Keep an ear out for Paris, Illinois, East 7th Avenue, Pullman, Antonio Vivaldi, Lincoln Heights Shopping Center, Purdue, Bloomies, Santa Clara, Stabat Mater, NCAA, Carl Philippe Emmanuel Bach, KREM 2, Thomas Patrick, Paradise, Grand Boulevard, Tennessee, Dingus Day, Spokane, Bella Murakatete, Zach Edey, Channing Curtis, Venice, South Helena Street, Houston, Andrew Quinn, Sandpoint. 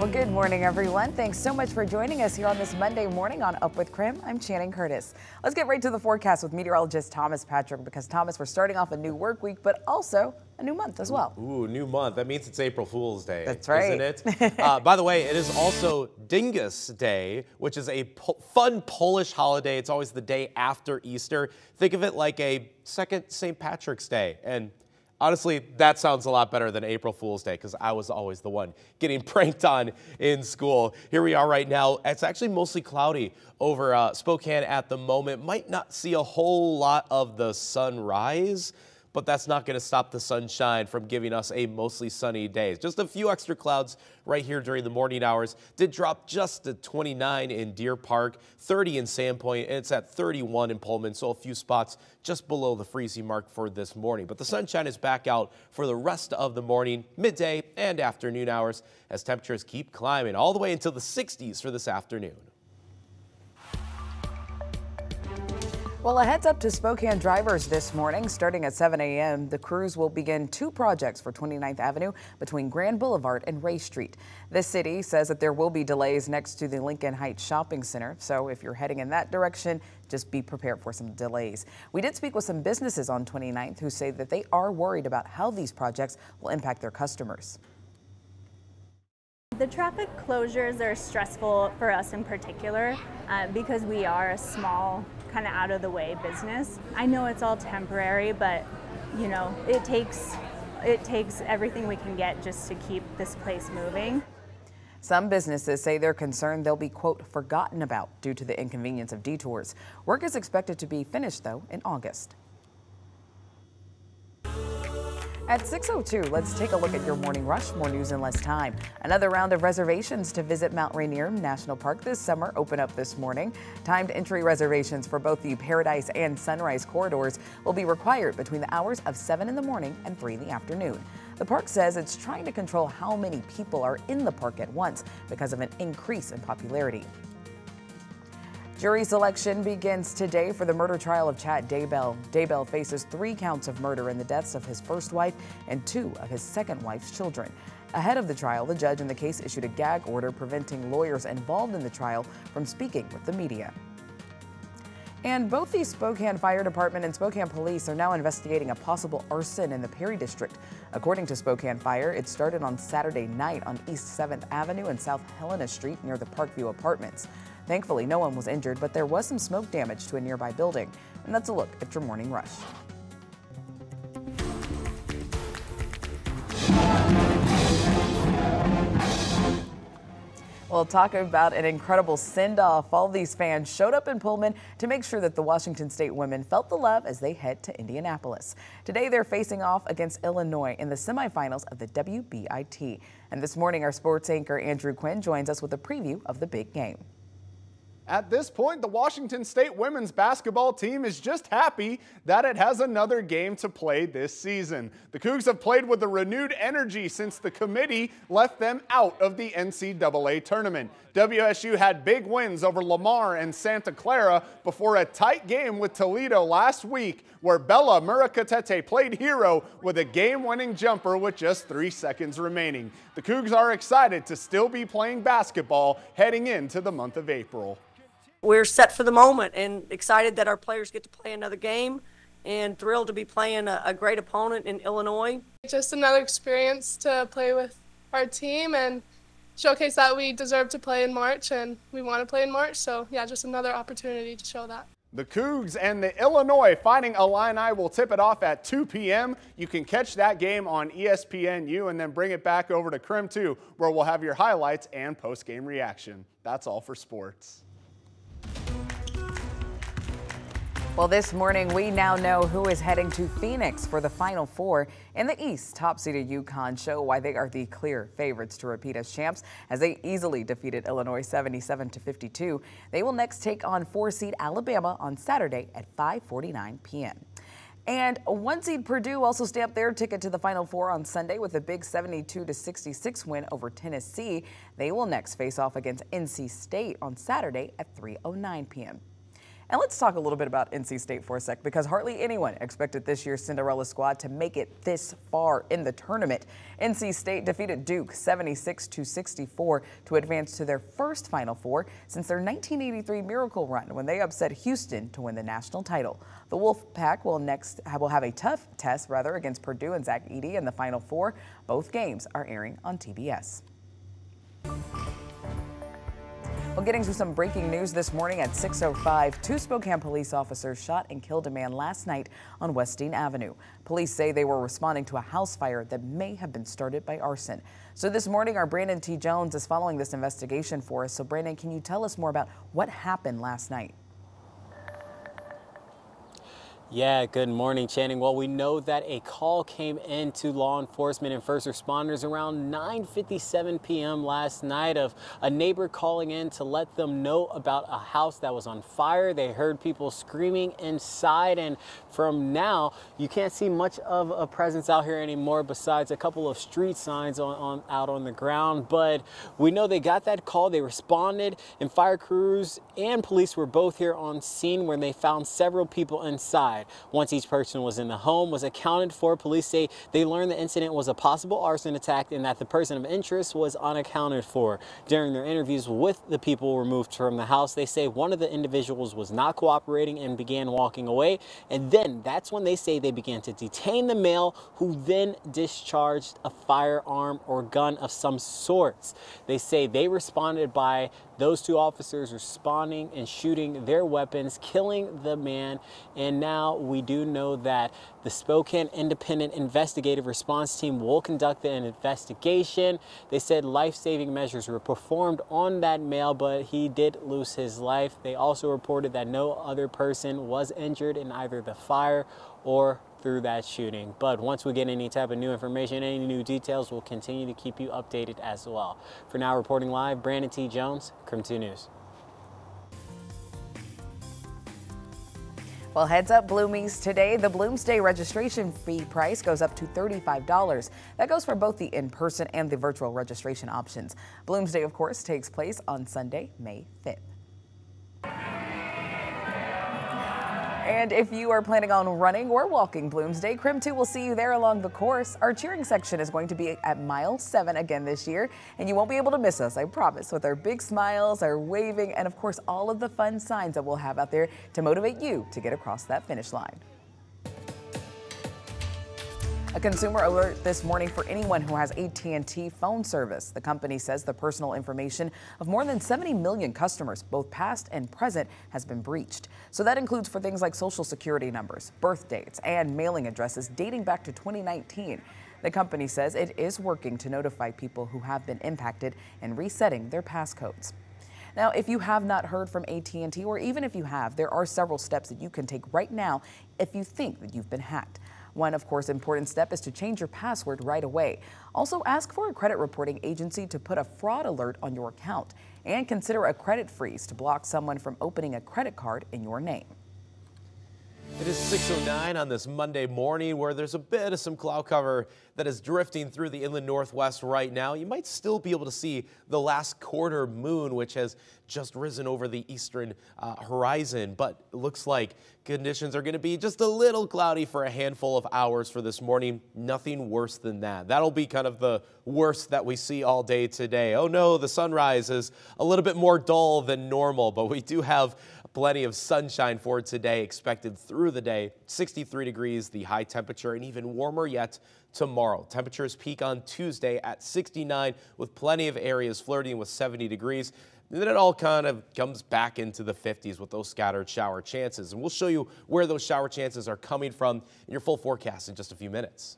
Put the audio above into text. Well, good morning, everyone. Thanks so much for joining us here on this Monday morning on Up With Krem. I'm Channing Curtis. Let's get right to the forecast with meteorologist Thomas Patrick, because Thomas, we're starting off a new work week, but also a new month as well. Ooh, new month. That means it's April Fool's Day. That's right. Isn't it? By the way, it is also Dingus Day, which is a fun Polish holiday. It's always the day after Easter. Think of it like a second St. Patrick's Day. And honestly, that sounds a lot better than April Fool's Day, because I was always the one getting pranked on in school. Here we are right now. It's actually mostly cloudy over Spokane at the moment. Might not see a whole lot of the sunrise, but that's not going to stop the sunshine from giving us a mostly sunny day. Just a few extra clouds right here during the morning hours. Did drop just to 29 in Deer Park, 30 in Sandpoint, and it's at 31 in Pullman. So a few spots just below the freezing mark for this morning. But the sunshine is back out for the rest of the morning, midday, and afternoon hours as temperatures keep climbing all the way into the 60s for this afternoon. Well, a heads up to Spokane drivers this morning. Starting at 7 a.m., the crews will begin two projects for 29th Avenue between Grand Boulevard and Ray Street. The city says that there will be delays next to the Lincoln Heights Shopping Center, so if you're heading in that direction, just be prepared for some delays. We did speak with some businesses on 29th who say that they are worried about how these projects will impact their customers. The traffic closures are stressful for us in particular because we are a small, kind of out of the way business. I know it's all temporary, but you know, it takes everything we can get just to keep this place moving. Some businesses say they're concerned they'll be, quote, forgotten about due to the inconvenience of detours. Work is expected to be finished though in August. At 6:02, let's take a look at your morning rush. More news in less time. Another round of reservations to visit Mount Rainier National Park this summer open up this morning. Timed entry reservations for both the Paradise and Sunrise corridors will be required between the hours of 7 in the morning and 3 in the afternoon. The park says it's trying to control how many people are in the park at once because of an increase in popularity. Jury selection begins today for the murder trial of Chad Daybell. Daybell faces 3 counts of murder in the deaths of his first wife and 2 of his second wife's children. Ahead of the trial, the judge in the case issued a gag order preventing lawyers involved in the trial from speaking with the media. And both the Spokane Fire Department and Spokane Police are now investigating a possible arson in the Perry District. According to Spokane Fire, it started on Saturday night on East 7th Avenue and South Helena Street near the Parkview Apartments. Thankfully, no one was injured, but there was some smoke damage to a nearby building. And that's a look at your morning rush. We'll talk about an incredible send-off. All these fans showed up in Pullman to make sure that the Washington State women felt the love as they head to Indianapolis. Today, they're facing off against Illinois in the semifinals of the WBIT. And this morning, our sports anchor Andrew Quinn joins us with a preview of the big game. At this point, the Washington State women's basketball team is just happy that it has another game to play this season. The Cougs have played with a renewed energy since the committee left them out of the NCAA tournament. WSU had big wins over Lamar and Santa Clara before a tight game with Toledo last week, where Bella Murakatete played hero with a game-winning jumper with just 3 seconds remaining. The Cougs are excited to still be playing basketball heading into the month of April. We're set for the moment and excited that our players get to play another game and thrilled to be playing a great opponent in Illinois. Just another experience to play with our team and showcase that we deserve to play in March and we want to play in March. So, yeah, just another opportunity to show that. The Cougs and the Illinois Fighting Illini will tip it off at 2 p.m. You can catch that game on ESPNU and then bring it back over to KREM 2, where we'll have your highlights and post-game reaction. That's all for sports. Well, this morning, we now know who is heading to Phoenix for the Final Four. In the East, top-seeded UConn show why they are the clear favorites to repeat as champs, as they easily defeated Illinois 77-52. They will next take on 4-seed Alabama on Saturday at 5:49 p.m. And 1-seed Purdue also stamped their ticket to the Final Four on Sunday with a big 72-66 win over Tennessee. They will next face off against NC State on Saturday at 3:09 p.m. And let's talk a little bit about NC State for a sec, because hardly anyone expected this year's Cinderella squad to make it this far in the tournament. NC State defeated Duke 76-64 to advance to their first Final Four since their 1983 miracle run when they upset Houston to win the national title. The Wolfpack will have a tough test against Purdue and Zach Edey in the Final Four. Both games are airing on TBS. Well, getting to some breaking news this morning at 6:05, two Spokane police officers shot and killed a man last night on West Dean Avenue. Police say they were responding to a house fire that may have been started by arson. So this morning, our Brandon T Jones is following this investigation for us. So Brandon, can you tell us more about what happened last night? Yeah, good morning, Channing. Well, we know that a call came in to law enforcement and first responders around 9:57 p.m. last night of a neighbor calling in to let them know about a house that was on fire. They heard people screaming inside, and from now, you can't see much of a presence out here anymore besides a couple of street signs out on the ground. But we know they got that call, they responded, and fire crews and police were both here on scene where they found several people inside. Once each person was in the home, was accounted for, police say they learned the incident was a possible arson attack and that the person of interest was unaccounted for. During their interviews with the people removed from the house, they say one of the individuals was not cooperating and began walking away. And then that's when they say they began to detain the male, who then discharged a firearm or gun of some sorts. They say they responded by those two officers responding and shooting their weapons, killing the man. And now we do know that the Spokane Independent Investigative Response Team will conduct an investigation. They said life-saving measures were performed on that male, but he did lose his life. They also reported that no other person was injured in either the fire or through that shooting. But once we get any type of new information, any new details, we'll continue to keep you updated as well. For now, reporting live, Brandon T. Jones, KREM 2 News. Well, heads up, Bloomies. Today, the Bloomsday registration fee price goes up to $35. That goes for both the in-person and the virtual registration options. Bloomsday, of course, takes place on Sunday, May 5th. And if you are planning on running or walking Bloomsday, KREM 2 will see you there along the course. Our cheering section is going to be at mile 7 again this year, and you won't be able to miss us, I promise, with our big smiles, our waving, and of course, all of the fun signs that we'll have out there to motivate you to get across that finish line. A consumer alert this morning for anyone who has AT&T phone service. The company says the personal information of more than 70 million customers, both past and present, has been breached. So that includes for things like social security numbers, birth dates, and mailing addresses dating back to 2019. The company says it is working to notify people who have been impacted and resetting their passcodes. Now, if you have not heard from AT&T, or even if you have, there are several steps that you can take right now if you think that you've been hacked. One, of course, important step is to change your password right away. Also, ask for a credit reporting agency to put a fraud alert on your account, and consider a credit freeze to block someone from opening a credit card in your name. It is 6:09 on this Monday morning, where there's a bit of some cloud cover that is drifting through the inland northwest right now. You might still be able to see the last quarter moon, which has just risen over the eastern horizon, but it looks like conditions are going to be just a little cloudy for a handful of hours for this morning. Nothing worse than that. That'll be kind of the worst that we see all day today. Oh no, the sunrise is a little bit more dull than normal, but we do have plenty of sunshine for today, expected through the day. 63 degrees, the high temperature, and even warmer yet tomorrow. Temperatures peak on Tuesday at 69, with plenty of areas flirting with 70 degrees. And then it all kind of comes back into the 50s with those scattered shower chances. And we'll show you where those shower chances are coming from in your full forecast in just a few minutes.